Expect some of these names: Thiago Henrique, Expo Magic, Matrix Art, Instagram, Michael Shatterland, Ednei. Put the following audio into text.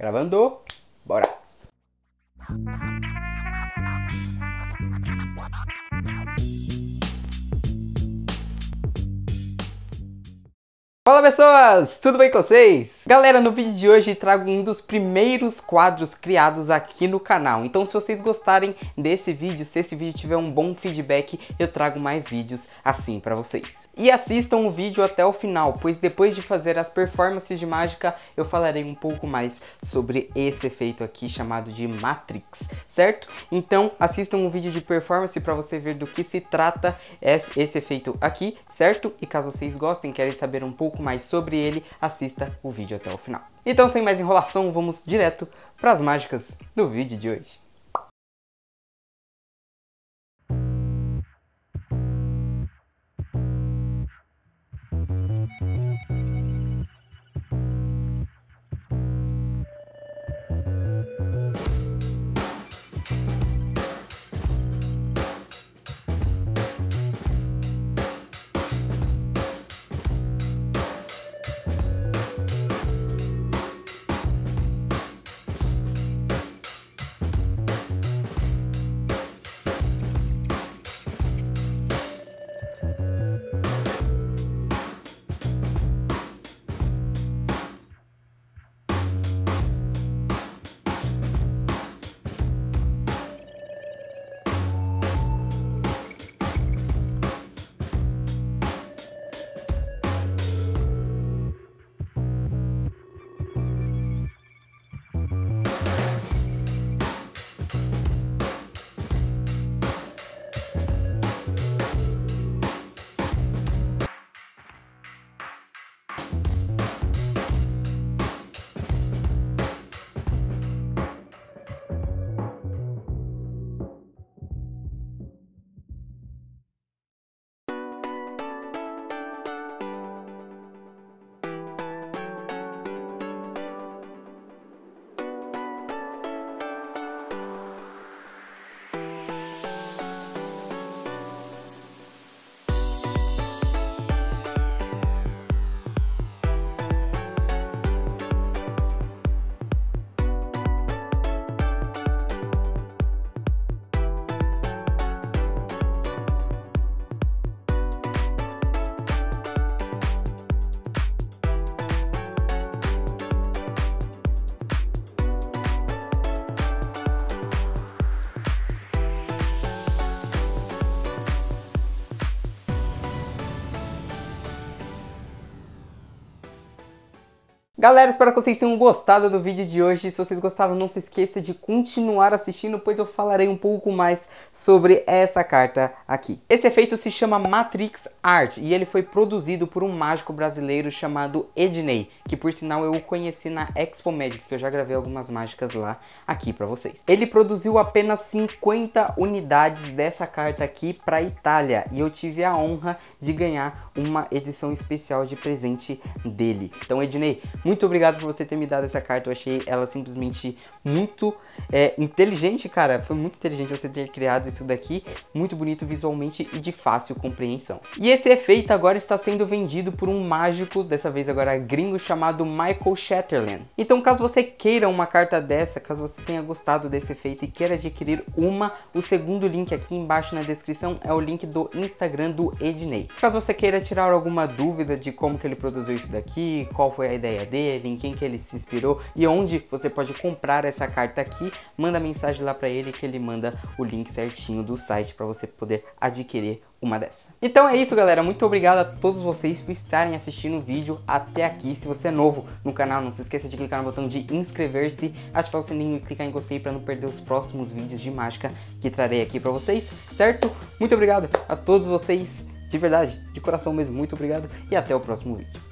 Gravando, bora! Fala pessoas, tudo bem com vocês? Galera, no vídeo de hoje trago um dos primeiros quadros criados aqui no canal. Então se vocês gostarem desse vídeo, se esse vídeo tiver um bom feedback, eu trago mais vídeos assim pra vocês. E assistam o vídeo até o final, pois depois de fazer as performances de mágica, eu falarei um pouco mais sobre esse efeito aqui chamado de Matrix, certo? Então assistam o vídeo de performance pra você ver do que se trata esse efeito aqui, certo? E caso vocês gostem, querem saber um pouco mais sobre ele, assista o vídeo até o final. Então, sem mais enrolação, vamos direto para as mágicas do vídeo de hoje. Galera, espero que vocês tenham gostado do vídeo de hoje. Se vocês gostaram, não se esqueça de continuar assistindo, pois eu falarei um pouco mais sobre essa carta aqui. Esse efeito se chama Matrix Art e ele foi produzido por um mágico brasileiro chamado Ednei, que por sinal eu o conheci na Expo Magic, que eu já gravei algumas mágicas lá aqui pra vocês. Ele produziu apenas 50 unidades dessa carta aqui pra Itália e eu tive a honra de ganhar uma edição especial de presente dele. Então, Ednei, muito obrigado por você ter me dado essa carta, eu achei ela simplesmente muito inteligente, cara. Foi muito inteligente você ter criado isso daqui, muito bonito visualmente e de fácil compreensão. E esse efeito agora está sendo vendido por um mágico, dessa vez agora gringo, chamado Michael Shatterland. Então caso você queira uma carta dessa, caso você tenha gostado desse efeito e queira adquirir uma, o segundo link aqui embaixo na descrição é o link do Instagram do Ednei. Caso você queira tirar alguma dúvida de como que ele produziu isso daqui, qual foi a ideia dele, em quem que ele se inspirou e onde você pode comprar essa carta aqui, manda mensagem lá pra ele que ele manda o link certinho do site pra você poder adquirir uma dessa. Então é isso, galera, muito obrigado a todos vocês por estarem assistindo o vídeo até aqui. Se você é novo no canal, não se esqueça de clicar no botão de inscrever-se, ativar o sininho e clicar em gostei para não perder os próximos vídeos de mágica que trarei aqui pra vocês, certo? Muito obrigado a todos vocês, de verdade, de coração mesmo, muito obrigado e até o próximo vídeo.